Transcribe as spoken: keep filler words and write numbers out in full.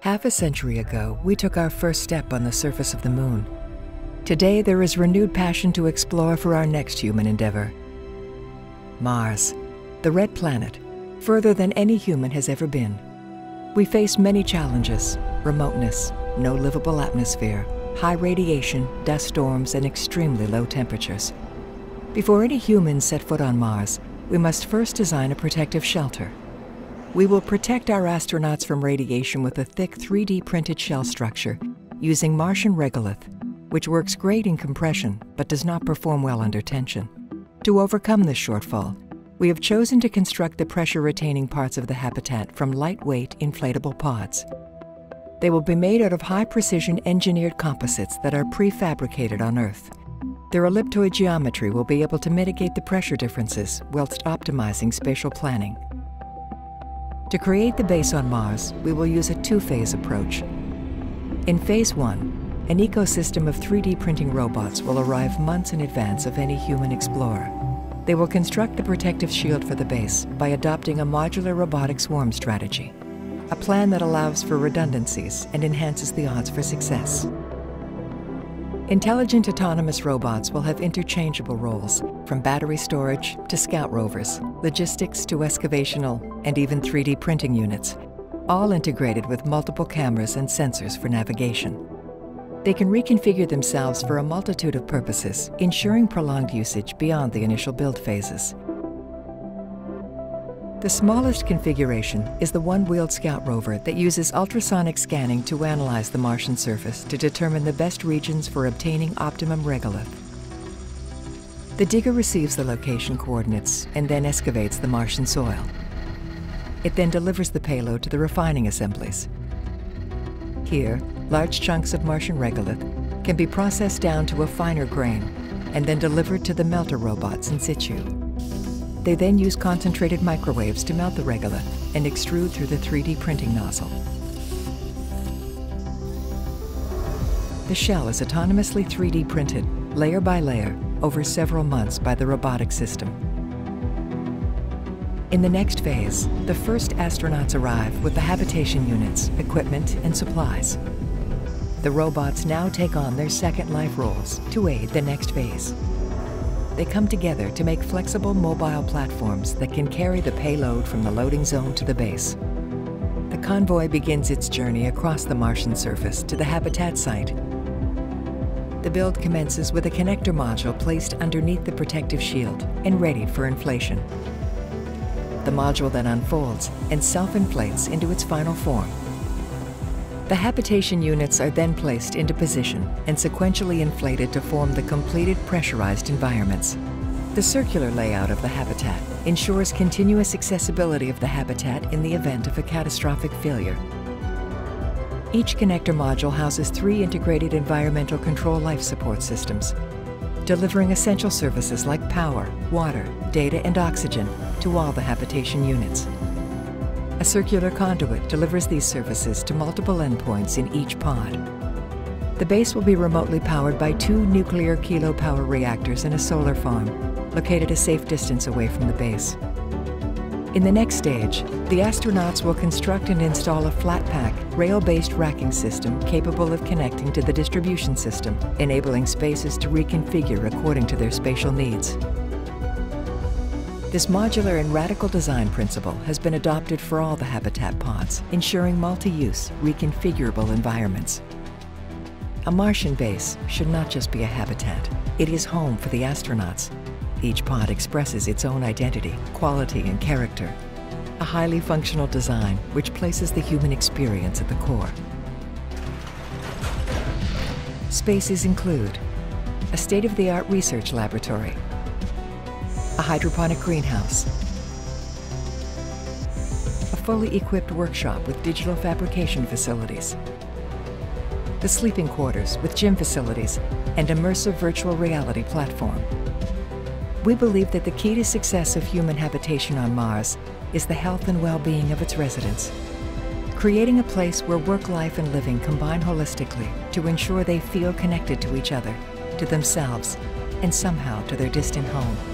Half a century ago, we took our first step on the surface of the moon. Today, there is renewed passion to explore for our next human endeavor. Mars, the red planet, further than any human has ever been. We face many challenges: remoteness, no livable atmosphere, high radiation, dust storms, and extremely low temperatures. Before any humans set foot on Mars, we must first design a protective shelter. We will protect our astronauts from radiation with a thick three D printed shell structure using Martian regolith, which works great in compression but does not perform well under tension. To overcome this shortfall, we have chosen to construct the pressure-retaining parts of the habitat from lightweight inflatable pods. They will be made out of high-precision engineered composites that are prefabricated on Earth. Their elliptoid geometry will be able to mitigate the pressure differences whilst optimizing spatial planning. To create the base on Mars, we will use a two-phase approach. In phase one, an ecosystem of three D printing robots will arrive months in advance of any human explorer. They will construct the protective shield for the base by adopting a modular robotic swarm strategy, a plan that allows for redundancies and enhances the odds for success. Intelligent autonomous robots will have interchangeable roles, from battery storage to scout rovers, logistics to excavational, and even three D printing units, all integrated with multiple cameras and sensors for navigation. They can reconfigure themselves for a multitude of purposes, ensuring prolonged usage beyond the initial build phases. The smallest configuration is the one-wheeled scout rover that uses ultrasonic scanning to analyze the Martian surface to determine the best regions for obtaining optimum regolith. The digger receives the location coordinates and then excavates the Martian soil. It then delivers the payload to the refining assemblies. Here, large chunks of Martian regolith can be processed down to a finer grain and then delivered to the melter robots in situ. They then use concentrated microwaves to melt the regolith and extrude through the three D printing nozzle. The shell is autonomously three D printed, layer by layer, over several months by the robotic system. In the next phase, the first astronauts arrive with the habitation units, equipment, and supplies. The robots now take on their second life roles to aid the next phase. They come together to make flexible mobile platforms that can carry the payload from the loading zone to the base. The convoy begins its journey across the Martian surface to the habitat site. The build commences with a connector module placed underneath the protective shield and ready for inflation. The module then unfolds and self-inflates into its final form. The habitation units are then placed into position and sequentially inflated to form the completed pressurized environments. The circular layout of the habitat ensures continuous accessibility of the habitat in the event of a catastrophic failure. Each connector module houses three integrated environmental control life support systems, delivering essential services like power, water, data, and oxygen to all the habitation units. A circular conduit delivers these services to multiple endpoints in each pod. The base will be remotely powered by two nuclear kilopower reactors and a solar farm, located a safe distance away from the base. In the next stage, the astronauts will construct and install a flat-pack, rail-based racking system capable of connecting to the distribution system, enabling spaces to reconfigure according to their spatial needs. This modular and radical design principle has been adopted for all the habitat pods, ensuring multi-use, reconfigurable environments. A Martian base should not just be a habitat. It is home for the astronauts. Each pod expresses its own identity, quality, and character. A highly functional design which places the human experience at the core. Spaces include a state-of-the-art research laboratory, a hydroponic greenhouse, a fully equipped workshop with digital fabrication facilities, the sleeping quarters with gym facilities, and immersive virtual reality platform. We believe that the key to success of human habitation on Mars is the health and well-being of its residents. Creating a place where work, life, and living combine holistically to ensure they feel connected to each other, to themselves, and somehow to their distant home.